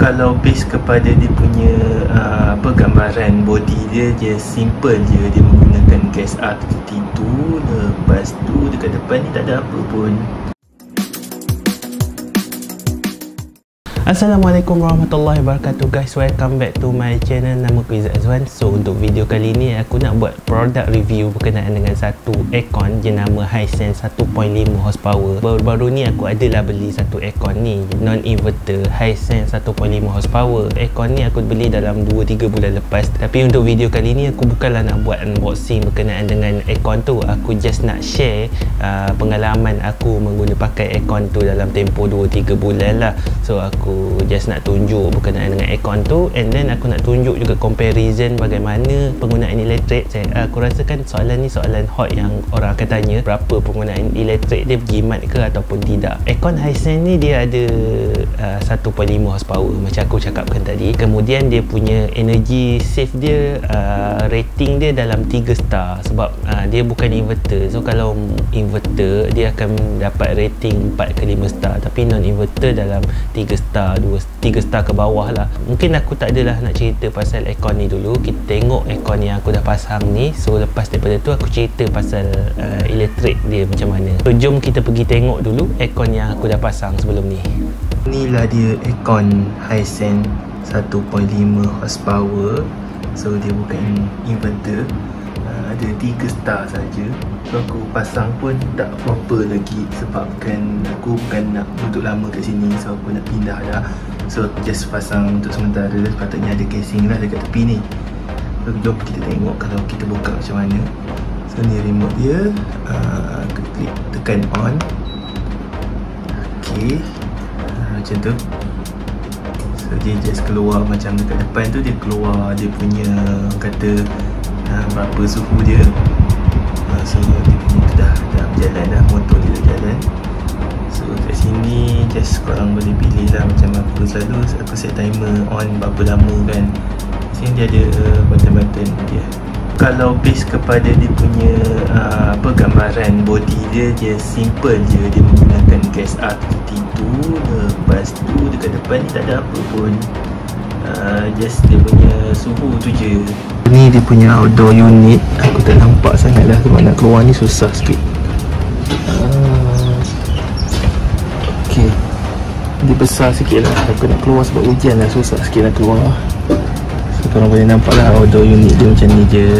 kalau base kepada dia punya gambaran body dia, dia simple je, dia menggunakan gas R32. Lepas tu dekat depan ni tak ada apa pun. Assalamualaikum warahmatullahi wabarakatuh guys, welcome back to my channel. Nama aku Izzat Azwan. So untuk video kali ni aku nak buat product review berkenaan dengan satu aircon jenama Hisense 1.5 horsepower. Baru-baru ni aku adalah beli satu aircon ni, non inverter Hisense 1.5 horsepower. Aircon ni aku beli dalam 2-3 bulan lepas, tapi untuk video kali ni aku bukanlah nak buat unboxing berkenaan dengan aircon tu. Aku just nak share pengalaman aku pakai aircon tu dalam tempoh 2-3 bulan lah. So aku just nak tunjuk berkenaan dengan aircon tu, and then aku nak tunjuk juga comparison bagaimana penggunaan elektrik. Aku rasakan soalan ni soalan hot yang orang akan tanya, berapa penggunaan elektrik dia, berjimat ke ataupun tidak. Aircon Hisense ni dia ada 1.5 horsepower macam aku cakapkan tadi. Kemudian dia punya energy save dia, rating dia dalam 3 star, sebab dia bukan inverter. So kalau inverter dia akan dapat rating 4 ke 5 star, tapi non inverter dalam 3 star, 2-3 star ke bawah lah. Mungkin aku tak adalah nak cerita pasal aircon ni dulu. Kita tengok aircon yang aku dah pasang ni. So lepas daripada tu aku cerita pasal elektrik dia macam mana. So jom kita pergi tengok dulu aircon yang aku dah pasang sebelum ni. Inilah dia aircon Hisense 1.5 horsepower. So dia bukan inverter, ada 3 star saja. So aku pasang pun tak proper lagi, sebabkan aku bukan nak duduk lama kat sini. So aku nak pindah dah. So just pasang untuk sementara. Sepatutnya ada casing lah dekat tepi ni. So jom kita tengok kalau kita buka macam mana. So ni remote dia, aku klik tekan on. Okay, macam tu. So dia just keluar macam dekat depan tu. Dia keluar dia punya kata berapa suhu dia. So dia punya tu dah berjalan dah, motor dia dah jalan. So kat sini just korang boleh pilih lah, macam aku selalu aku set timer on berapa lama kan. Sini dia ada button-button dia. Kalau base kepada dia punya gambaran body dia, dia simple je, dia menggunakan gas R32. Lepas tu dekat depan ni tak ada apa pun, just dia punya suhu tu je. Ni dia punya outdoor unit. Aku tak nampak sangat lah sebab nak keluar ni susah sikit. Okay, dia besar sikit lah. Aku nak keluar sebab hujan lah, susah sikit nak keluar. So korang boleh nampak lah outdoor unit dia macam ni je.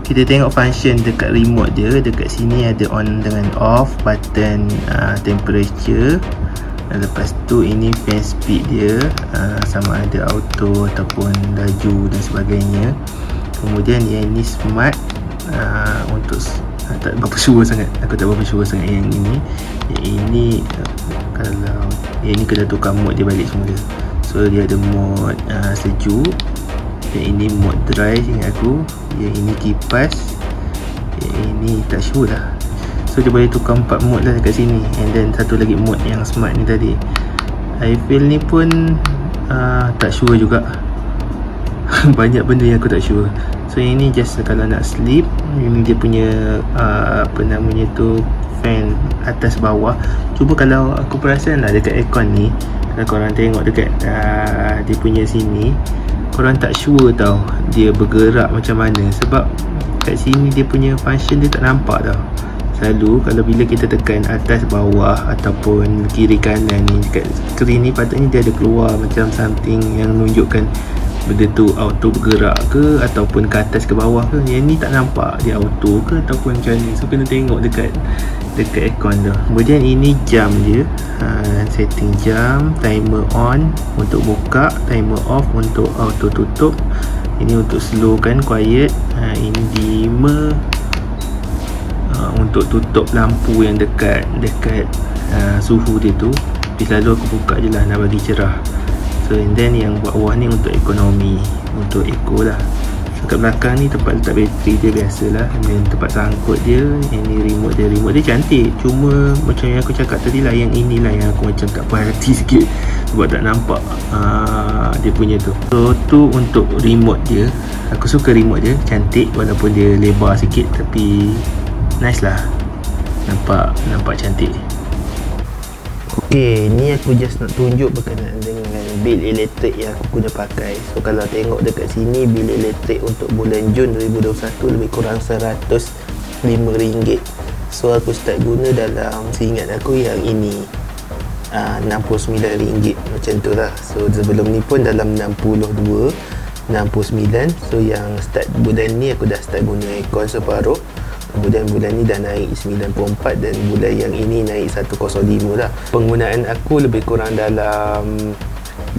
Kita tengok function dekat remote dia. Dekat sini ada on dengan off, button temperature. Lepas tu ini fan speed dia, sama ada auto ataupun laju dan sebagainya. Kemudian yang ini smart, untuk tak berapa sure sangat, aku tak berapa sure sangat yang ini. Yang ini kalau yang ini kena tukar mode dia balik semula. So dia ada mode sejuk, yang ini mode dry ingat aku, yang ini kipas, yang ini tak sure lah. So dia boleh tukar 4 mode lah dekat sini, and then satu lagi mode yang smart ni tadi. I feel ni pun tak sure juga. Banyak benda yang aku tak sure. So yang ni just kalau nak sleep. Ini dia punya apa namanya tu, fan atas bawah. Cuba kalau aku perasan lah dekat aircon ni, kalau korang tengok dekat dia punya sini, korang tak sure tau dia bergerak macam mana, sebab kat sini dia punya function dia tak nampak tau. Lalu kalau bila kita tekan atas bawah ataupun kiri kanan ni, dekat skrin ni patutnya dia ada keluar macam something yang menunjukkan benda tu auto bergerak ke ataupun ke atas ke bawah ke. Yang ni tak nampak dia auto ke ataupun macam ni. So kena tengok dekat aircon tu. Kemudian ini jam dia, setting jam, timer on untuk buka, timer off untuk auto tutup. Ini untuk slow kan, quiet. Ini dimmer untuk tutup lampu yang dekat suhu dia tu. Selalu aku buka je lah, nak bagi cerah. So and then yang buat bawah ni untuk ekonomi, untuk eco lah. So kat belakang ni tempat letak bateri dia biasalah, dan tempat sangkut dia. Yang ni remote dia, remote dia cantik. Cuma macam yang aku cakap tadi lah, yang inilah yang aku macam tak puas hati sikit sebab tak nampak dia punya tu. So tu untuk remote dia. Aku suka remote dia, cantik walaupun dia lebar sikit, tapi nice lah, nampak cantik. Okey, ni aku just nak tunjuk berkenaan dengan bil elektrik yang aku guna pakai. So kalau tengok dekat sini, bil elektrik untuk bulan Jun 2021 lebih kurang RM105. So aku start guna dalam, seingat aku yang ini RM69 macam tu lah. So sebelum ni pun dalam RM62, RM69. So yang start bulan ni aku dah start guna aircon separuh. Kemudian bulan ni dah naik 9.4 dan bulan yang ini naik 105 lah. Penggunaan aku lebih kurang dalam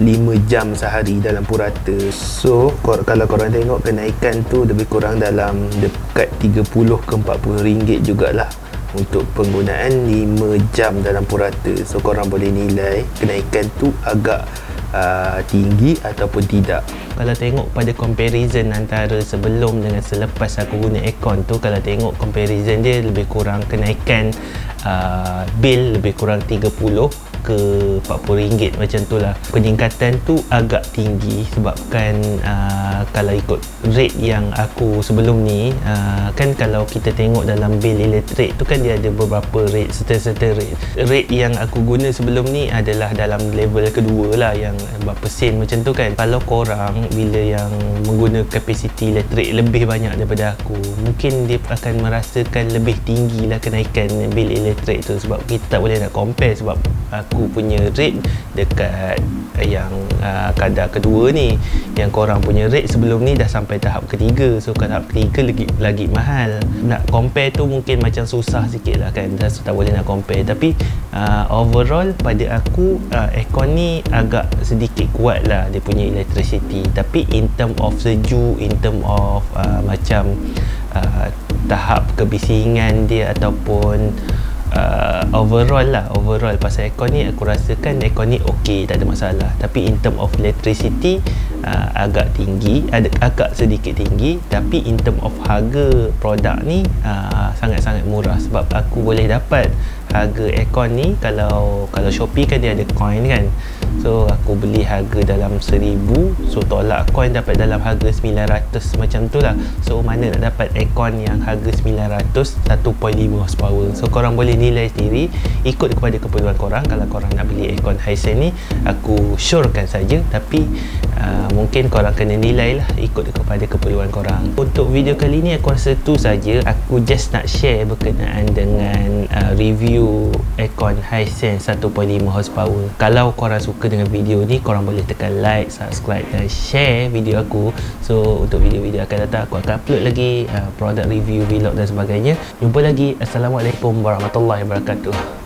5 jam sehari dalam purata. So kalau korang tengok kenaikan tu lebih kurang dalam dekat 30 ke 40 ringgit jugalah untuk penggunaan 5 jam dalam purata. So korang boleh nilai kenaikan tu agak tinggi ataupun tidak. Kalau tengok pada comparison antara sebelum dengan selepas aku guna aircon tu, kalau tengok comparison dia lebih kurang kenaikan bil lebih kurang 30 ke RM40 macam tu lah. Peningkatan tu agak tinggi sebabkan kalau ikut rate yang aku sebelum ni, kan kalau kita tengok dalam bil elektrik tu kan dia ada beberapa rate, serta-serta rate. Rate yang aku guna sebelum ni adalah dalam level kedua lah, yang berapa sen macam tu kan. Kalau korang bila yang menggunakan kapasiti elektrik lebih banyak daripada aku, mungkin dia akan merasakan lebih tinggi lah kenaikan bil elektrik tu, sebab kita tak boleh nak compare sebab aku punya rate dekat yang kadar kedua ni, yang korang punya rate sebelum ni dah sampai tahap ketiga. So tahap ketiga lagi mahal. Nak compare tu mungkin macam susah sikit lah kan, tak boleh nak compare. Tapi overall pada aku aircon ni agak sedikit kuat lah dia punya electricity. Tapi in term of sejuk, in term of macam tahap kebisingan dia ataupun overall pasal aircon ni aku rasakan aircon ni ok, tak ada masalah. Tapi in term of electricity agak tinggi, agak sedikit tinggi. Tapi in term of harga produk ni sangat-sangat murah, sebab aku boleh dapat harga aircon ni kalau Shopee kan dia ada coin kan. So aku beli harga dalam 1000, so tolak coin dapat dalam harga 900 macam tu lah. So mana nak dapat aircon yang harga 900 1.5 horsepower. So korang boleh nilai sendiri ikut kepada keperluan korang. Kalau korang nak beli aircon Hisense ni aku syorkan saja, tapi mungkin korang kena nilai lah ikut kepada keperluan korang. Untuk video kali ni aku rasa tu saja. Aku just nak share berkenaan dengan review aircon Hisense 1.5 horsepower. Kalau korang suka dengan video ni, korang boleh tekan like, subscribe dan share video aku. So untuk video-video akan datang aku akan upload lagi product review, vlog dan sebagainya. Jumpa lagi. Assalamualaikum warahmatullahi wabarakatuh.